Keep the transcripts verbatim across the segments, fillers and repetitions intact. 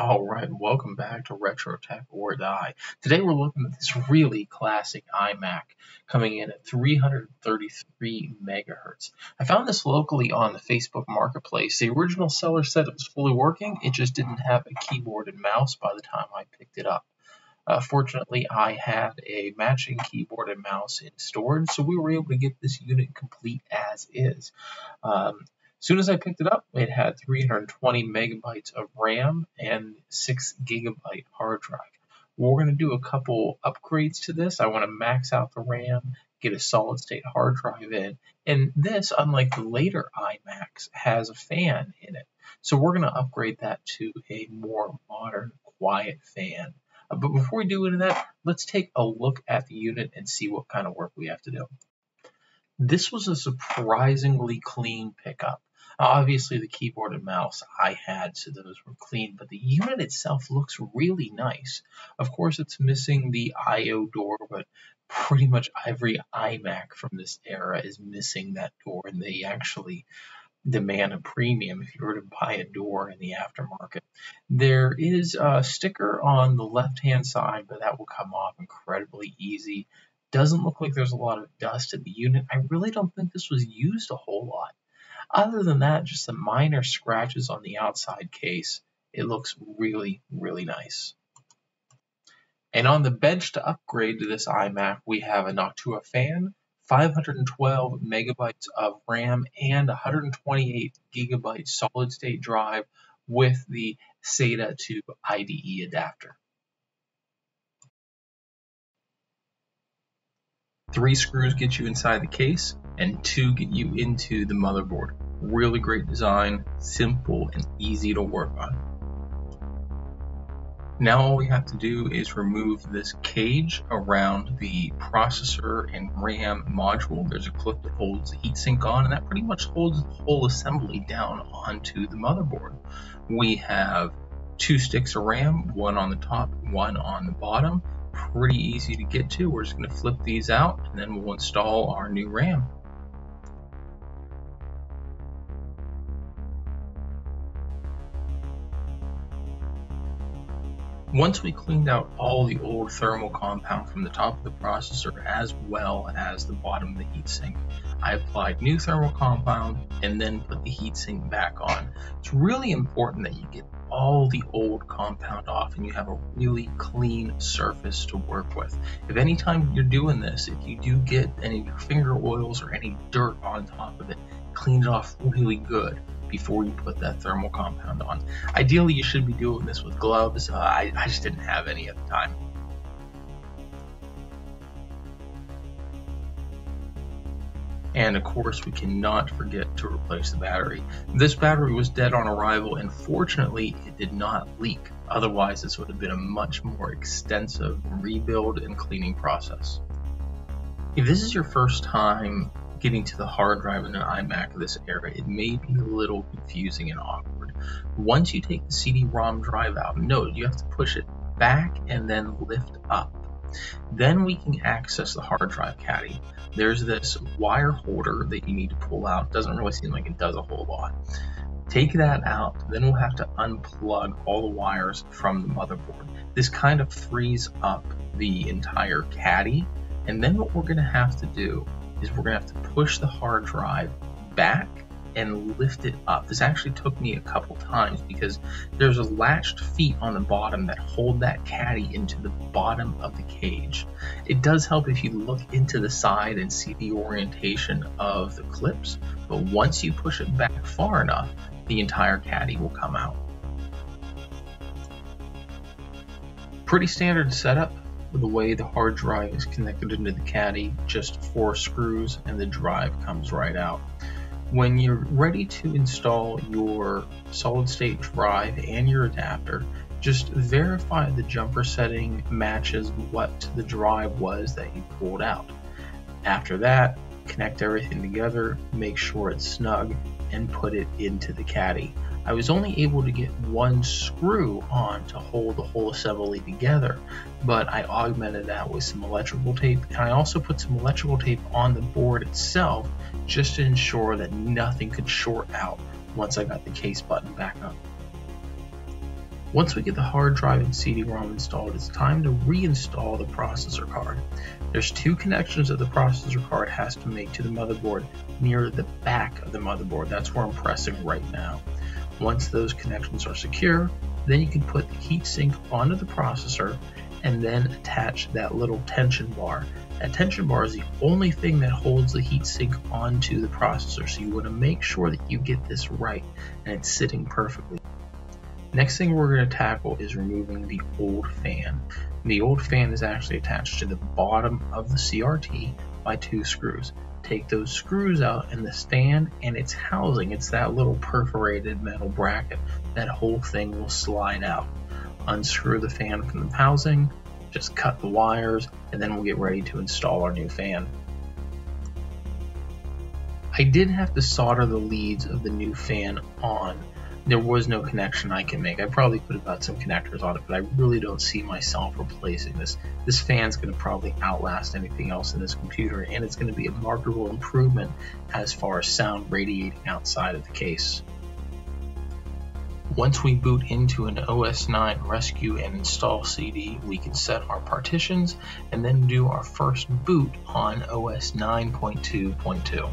Alright, welcome back to Retro Tech or Die. Today we're looking at this really classic iMac coming in at three hundred thirty-three megahertz. I found this locally on the Facebook Marketplace. The original seller said it was fully working, it just didn't have a keyboard and mouse by the time I picked it up. Uh, fortunately, I had a matching keyboard and mouse in storage, so we were able to get this unit complete as is. Um, As soon as I picked it up, it had three hundred twenty megabytes of RAM and six gigabyte hard drive. We're going to do a couple upgrades to this. I want to max out the RAM, get a solid state hard drive in, and this, unlike the later iMacs, has a fan in it. So we're going to upgrade that to a more modern, quiet fan. But before we do any of that, let's take a look at the unit and see what kind of work we have to do. This was a surprisingly clean pickup. Obviously, the keyboard and mouse I had, so those were clean, but the unit itself looks really nice. Of course, it's missing the I O door, but pretty much every iMac from this era is missing that door, and they actually demand a premium if you were to buy a door in the aftermarket. There is a sticker on the left-hand side, but that will come off incredibly easy. Doesn't look like there's a lot of dust in the unit. I really don't think this was used a whole lot. Other than that, just some minor scratches on the outside case. It looks really, really nice. And on the bench to upgrade to this iMac, we have a Noctua fan, five hundred twelve megabytes of RAM, and one hundred twenty-eight gigabyte solid state drive with the SATA to I D E adapter. Three screws get you inside the case, and two get you into the motherboard. Really great design, simple and easy to work on. Now all we have to do is remove this cage around the processor and RAM module. There's a clip that holds the heatsink on, and that pretty much holds the whole assembly down onto the motherboard. We have two sticks of RAM, one on the top, one on the bottom. Pretty easy to get to. We're just going to flip these out and then we'll install our new RAM. Once we cleaned out all the old thermal compound from the top of the processor as well as the bottom of the heatsink, I applied new thermal compound and then put the heatsink back on. It's really important that you get all the old compound off and you have a really clean surface to work with. If any time you're doing this, if you do get any of your finger oils or any dirt on top of it, clean it off really good before you put that thermal compound on. Ideally, you should be doing this with gloves. Uh, I, I just didn't have any at the time. And of course, we cannot forget to replace the battery. This battery was dead on arrival, and fortunately, it did not leak. Otherwise, this would have been a much more extensive rebuild and cleaning process. If this is your first time getting to the hard drive in an iMac of this era, it may be a little confusing and awkward. Once you take the C D ROM drive out, note you have to push it back and then lift up. Then we can access the hard drive caddy. There's this wire holder that you need to pull out. Doesn't really seem like it does a whole lot. Take that out, then we'll have to unplug all the wires from the motherboard. This kind of frees up the entire caddy, and then what we're going to have to do is we're going to have to push the hard drive back and lift it up. This actually took me a couple times because there's a latched feet on the bottom that hold that caddy into the bottom of the cage. It does help if you look into the side and see the orientation of the clips, but once you push it back far enough, the entire caddy will come out. Pretty standard setup. The way the hard drive is connected into the caddy, just four screws and the drive comes right out. When you're ready to install your solid state drive and your adapter, just verify the jumper setting matches what the drive was that you pulled out. After that, connect everything together, make sure it's snug, and put it into the caddy. I was only able to get one screw on to hold the whole assembly together, but I augmented that with some electrical tape, and I also put some electrical tape on the board itself just to ensure that nothing could short out once I got the case button back up. Once we get the hard drive and C D ROM installed, it's time to reinstall the processor card. There's two connections that the processor card has to make to the motherboard near the back of the motherboard. That's where I'm pressing right now. Once those connections are secure, then you can put the heatsink onto the processor and then attach that little tension bar. That tension bar is the only thing that holds the heatsink onto the processor, so you want to make sure that you get this right and it's sitting perfectly. Next thing we're going to tackle is removing the old fan. The old fan is actually attached to the bottom of the C R T by two screws. Take those screws out and the stand and its housing, it's that little perforated metal bracket, that whole thing will slide out. Unscrew the fan from the housing, just cut the wires, and then we'll get ready to install our new fan. I did have to solder the leads of the new fan on. There was no connection I can make. I probably could have got some connectors on it, but I really don't see myself replacing this. This fan's going to probably outlast anything else in this computer, and it's going to be a marketable improvement as far as sound radiating outside of the case. Once we boot into an O S nine rescue and install C D, we can set our partitions and then do our first boot on O S nine point two point two.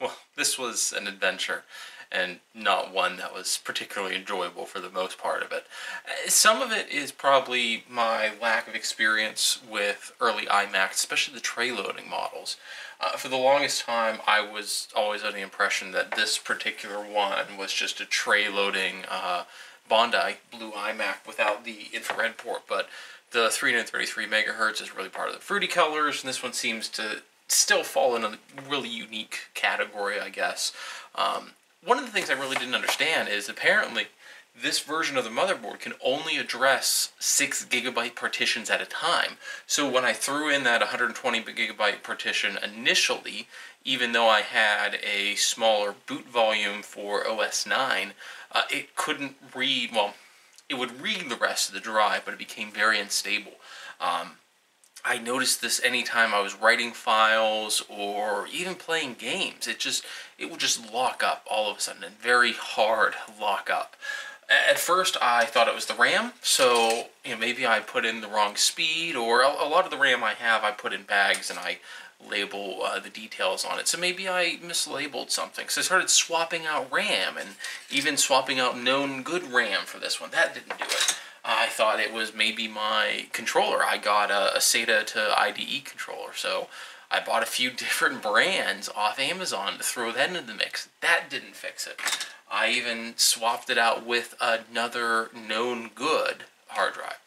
Well, this was an adventure, and not one that was particularly enjoyable for the most part of it. Some of it is probably my lack of experience with early iMacs, especially the tray loading models. Uh, for the longest time, I was always under the impression that this particular one was just a tray loading uh, Bondi Blue iMac without the infrared port, but the three thirty-three megahertz is really part of the fruity colors, and this one seems to still fall in a really unique category, I guess. Um, one of the things I really didn't understand is apparently this version of the motherboard can only address six gigabyte partitions at a time. So when I threw in that one hundred twenty gigabyte partition initially, even though I had a smaller boot volume for O S nine, uh, it couldn't read, well, it would read the rest of the drive, but it became very unstable. Um, I noticed this anytime I was writing files or even playing games. It just, it would just lock up all of a sudden, and very hard lock up. At first I thought it was the RAM, so you know, maybe I put in the wrong speed, or a lot of the RAM I have I put in bags and I label uh, the details on it, so maybe I mislabeled something. So I started swapping out RAM and even swapping out known good RAM for this one. That didn't do it. I thought it was maybe my controller. I got a, a SATA to I D E controller, so I bought a few different brands off Amazon to throw that into the mix. That didn't fix it. I even swapped it out with another known good hard drive.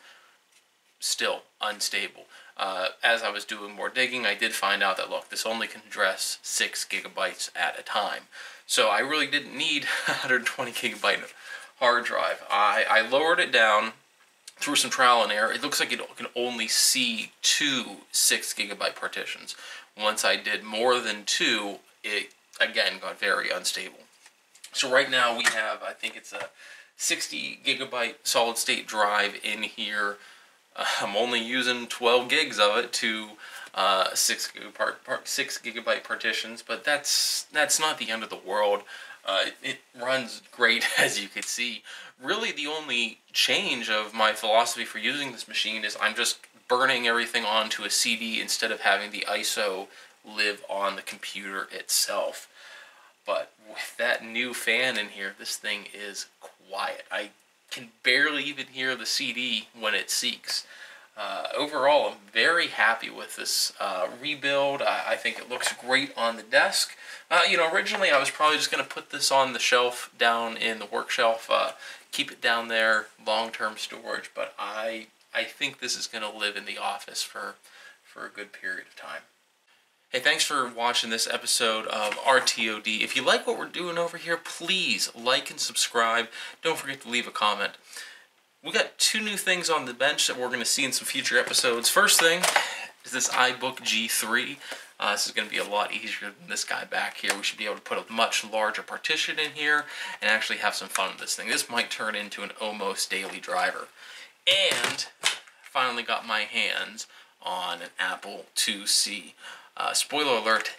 Still unstable. Uh, as I was doing more digging, I did find out that, look, this only can address six gigabytes at a time. So I really didn't need a one hundred twenty gigabyte hard drive. I, I lowered it down through some trial and error. It looks like it can only see two six gigabyte partitions. Once I did more than two, it again got very unstable. So right now we have, I think it's a sixty gigabyte solid state drive in here. Uh, I'm only using twelve gigs of it to uh, six, part, part, six gigabyte partitions, but that's that's not the end of the world. Uh, it, it runs great, as you can see. Really, the only change of my philosophy for using this machine is I'm just burning everything onto a C D instead of having the I S O live on the computer itself. But with that new fan in here, this thing is quiet. I can barely even hear the C D when it seeks. Uh, overall, I'm very happy with this uh, rebuild. I, I think it looks great on the desk. Uh, you know, originally I was probably just going to put this on the shelf down in the work shelf, uh, keep it down there, long-term storage, but I I think this is going to live in the office for, for a good period of time. Hey, thanks for watching this episode of R T O D. If you like what we're doing over here, please like and subscribe. Don't forget to leave a comment. we got two new things on the bench that we're going to see in some future episodes. First thing is this iBook G three. Uh, this is going to be a lot easier than this guy back here. We should be able to put a much larger partition in here and actually have some fun with this thing. This might turn into an almost daily driver. And finally got my hands on an Apple two C. Uh, spoiler alert,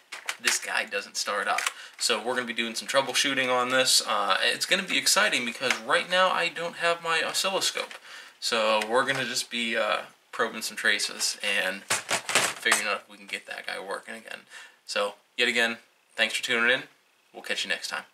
this guy doesn't start up. So we're going to be doing some troubleshooting on this. Uh, it's going to be exciting because right now I don't have my oscilloscope. So we're going to just be uh, probing some traces and figuring out if we can get that guy working again. So, yet again, thanks for tuning in. We'll catch you next time.